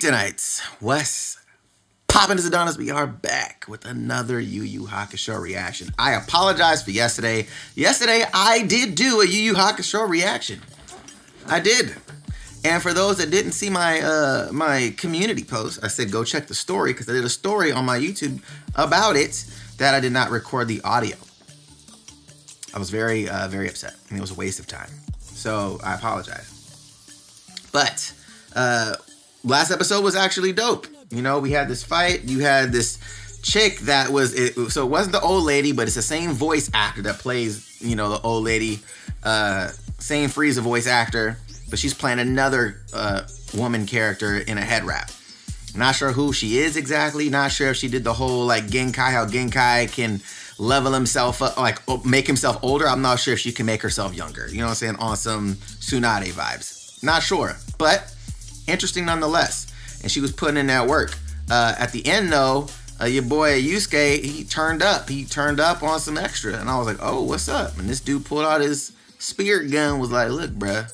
tonight, Wes, Poppin' is Adonis. We are back with another Yu Yu Hakusho reaction. I apologize for yesterday. Yesterday, I did do a Yu Yu Hakusho reaction. I did. And for those that didn't see my my community post, I said go check the story because I did a story on my YouTube about it that I did not record the audio. I was very upset. I mean, it was a waste of time. So I apologize. But last episode was actually dope. You know, we had this fight. You had this chick that was it, so it wasn't the old lady, but it's the same voice actor that plays, you know, the old lady, same Frieza voice actor, but she's playing another woman character in a head wrap. Not sure who she is exactly. Not sure if she did the whole like Genkai, how Genkai can level himself up, like make himself older. I'm not sure if she can make herself younger. You know what I'm saying? On some Tsunade vibes. Not sure, but interesting nonetheless. And she was putting in that work. At the end though, your boy Yusuke, he turned up on some extra. And I was like, oh, what's up? And this dude pulled out his spirit gun, was like, look, bruh.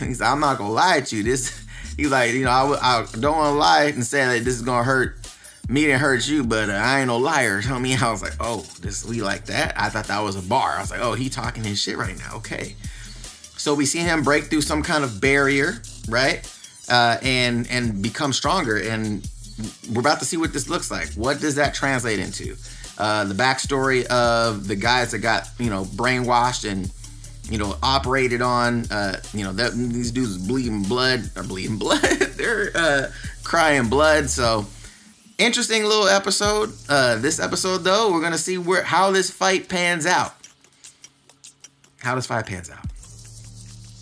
He's like, I'm not gonna lie to you. This, he's like, you know, I don't wanna lie and say that this is gonna hurt me and hurt you, but I ain't no liar. You know what I mean? I was like, oh, this we like that? I thought that was a bar. I was like, oh, he talking his shit right now, okay. So we see him break through some kind of barrier, right? And become stronger, and we're about to see what this looks like. What does that translate into? The backstory of the guys that got, you know, brainwashed and, you know, operated on. You know, that these dudes are bleeding blood. They're crying blood. So interesting little episode. This episode though, we're gonna see how this fight pans out.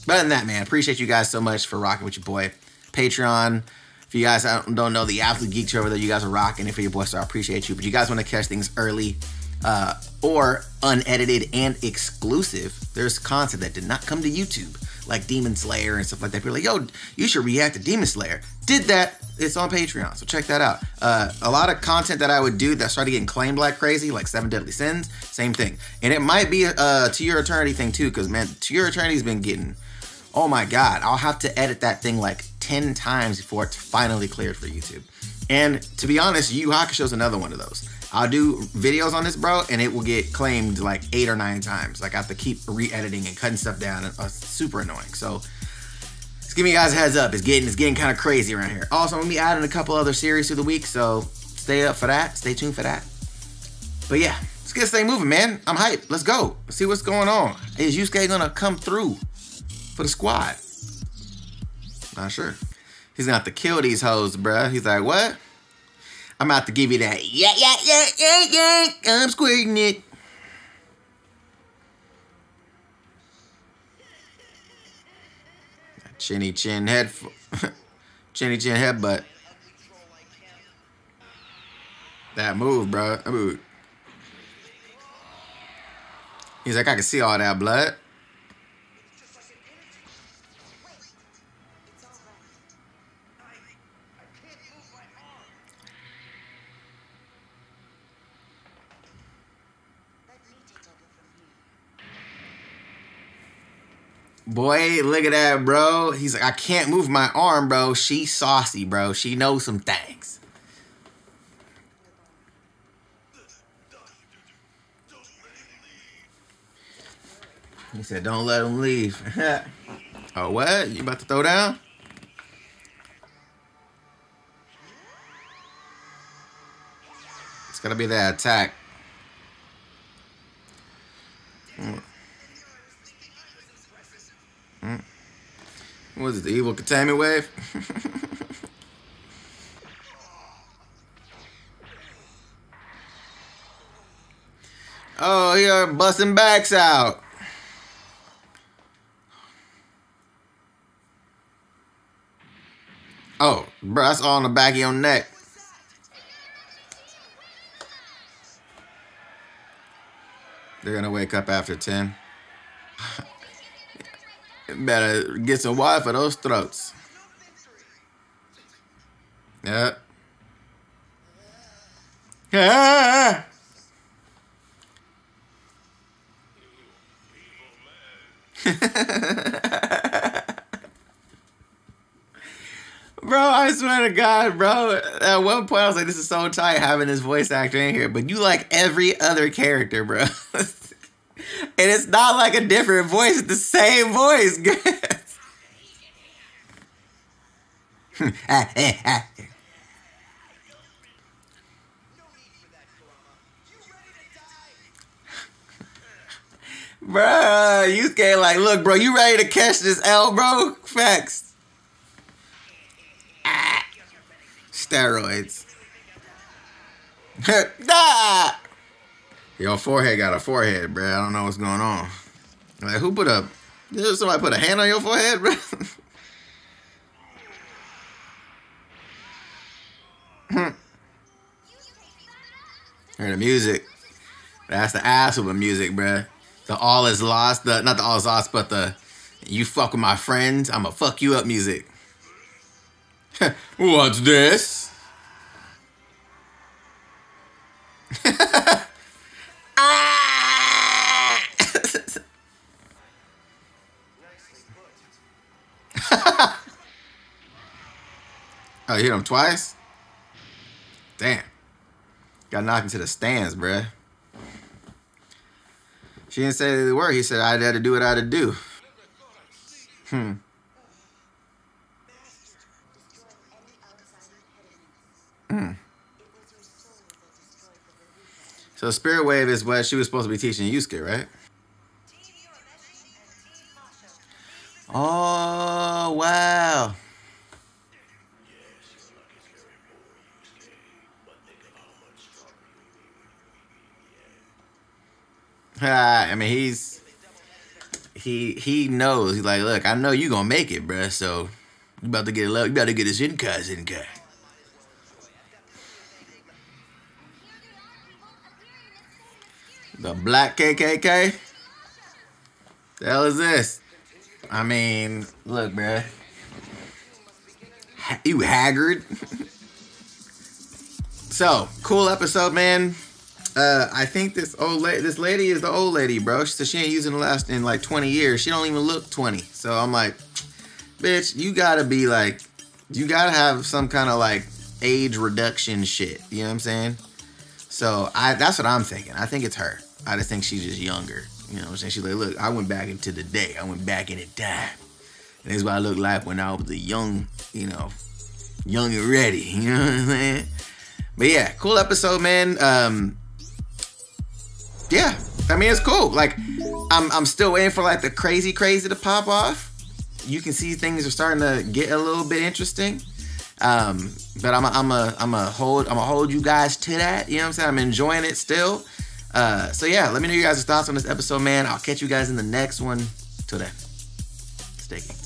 But other than that, man, appreciate you guys so much for rocking with your boy. Patreon. If you guys don't know, the Absolute Geek Show over there, you guys are rocking it for your boy, so I appreciate you. But you guys want to catch things early or unedited and exclusive, there's content that did not come to YouTube, like Demon Slayer and stuff like that. People are like, yo, you should react to Demon Slayer. Did that. It's on Patreon, so check that out. A lot of content that I would do that started getting claimed like crazy, like Seven Deadly Sins, same thing. And it might be a To Your Eternity thing too, because, man, To Your Eternity has been getting, oh my God, I'll have to edit that thing like 10 times before it's finally cleared for YouTube. And to be honest, Yu Yu Hakusho is another one of those. I'll do videos on this, bro, and it will get claimed like 8 or 9 times. Like, I have to keep re-editing and cutting stuff down, and it's super annoying. So just give me guys a heads up. It's getting kind of crazy around here. Also, I'm gonna be adding a couple other series through the week, so stay up for that. Stay tuned for that. But yeah, let's get this thing moving, man. I'm hyped. Let's go. Let's see what's going on. Is Yusuke gonna come through for the squad? Not sure. He's gonna have to kill these hoes, bruh. He's like, what? I'm about to give you that. Yeah. I'm squirting it. Chinny chin head. Chinny chin headbutt. That move, bruh. That move. He's like, I can see all that blood. Boy, look at that, bro. He's like, I can't move my arm, bro. She saucy, bro. She knows some things. He said, don't let him leave. Oh, what? You about to throw down? It's gonna be that attack. What is it, the evil containment wave? Oh, you're busting backs out. Oh, bro, that's all on the back of your neck. They're gonna wake up after 10. Better get some water for those throats. Yep. Ah! Bro, I swear to God, bro. At one point, I was like, this is so tight having this voice actor in here. But you like every other character, bro. And it's not like a different voice. It's the same voice, guys. Bruh, Yusuke like, look, bro, you ready to catch this L, bro? Facts. Ah. Steroids. Ah. Yo, forehead got a forehead, bruh. I don't know what's going on. Like, who put a... Did somebody put a hand on your forehead, bruh? Hear the music. That's the ass of the music, bruh. The all is lost, the not the all is lost, but the you fuck with my friends, I'ma fuck you up music. What's this? Ah! Oh, you hit him twice? Damn. Got knocked into the stands, bruh. She didn't say the word. He said, I had to do what I had to do. So Spirit Wave is what she was supposed to be teaching Yusuke, right? Oh, wow. I mean, he knows. He's like, look, I know you gonna make it, bruh. So you about to get a love. You about to get a Zinkai. The black KKK. The hell is this? I mean, look, bruh. You haggard. So cool episode, man. I think this lady is the old lady, bro. So she ain't using the last in like 20 years. She don't even look 20. So I'm like, bitch, you gotta be like, you gotta have some kind of like age reduction shit. You know what I'm saying? So that's what I'm thinking. I think it's her. I just think she's just younger. You know what I'm saying? She's like, look, I went back into the day. I went back in the time. And this is what I looked like when I was a young, you know, young and ready. You know what I'm saying? But yeah, cool episode, man. Yeah, I mean, it's cool. Like, I'm still waiting for, like, the crazy to pop off. You can see things are starting to get a little bit interesting. But I'm a hold you guys to that. You know what I'm saying? I'm enjoying it still. So, yeah, let me know your guys' thoughts on this episode, man. I'll catch you guys in the next one. Till then, stay geeky.